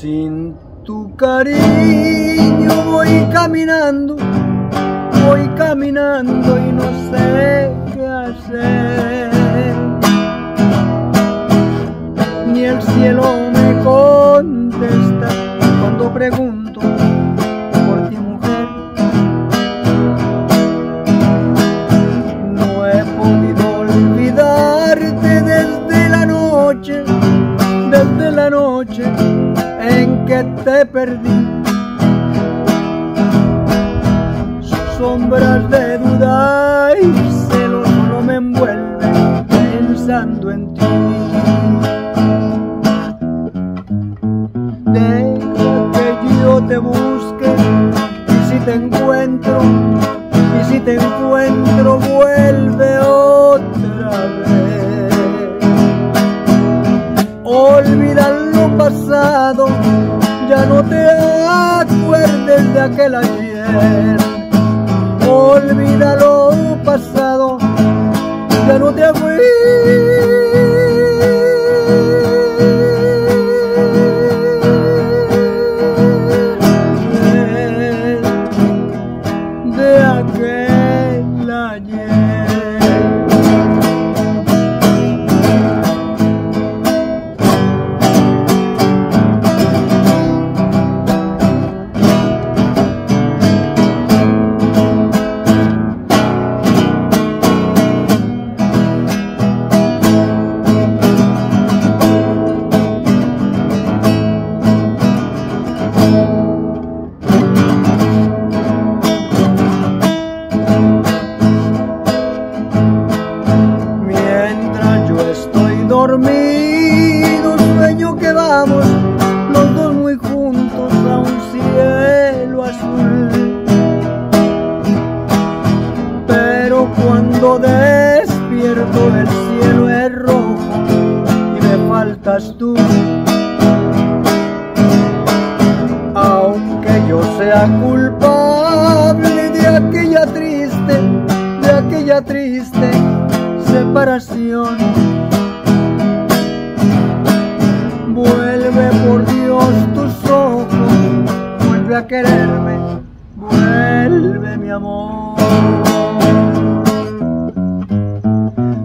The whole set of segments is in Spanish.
Sin tu cariño voy caminando y no sé qué hacer. Ni el cielo me contesta cuando pregunto por ti, mujer. No he podido olvidarte desde la noche en que te perdí. Sombras de duda y celos no me envuelven pensando en ti. Deja que yo te busque y si te encuentro, vuelve otra vez. Olvida lo pasado, ya no te acuerdes de aquel ayer. Olvida lo pasado, ya no te acuerdes de aquel dormido, sueño que vamos los dos muy juntos a un cielo azul. Pero cuando despierto el cielo es rojo y me faltas tú. Aunque yo sea culpable de aquella triste separación. Vuelve por Dios tus ojos, vuelve a quererme, vuelve mi amor.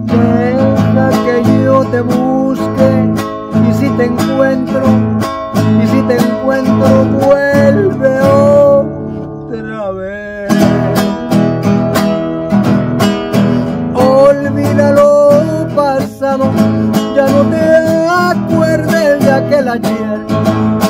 Deja que yo te busque y si te encuentro, vuelve otra vez. Olvida lo pasado, ya no te acuerdes de aquel ayer.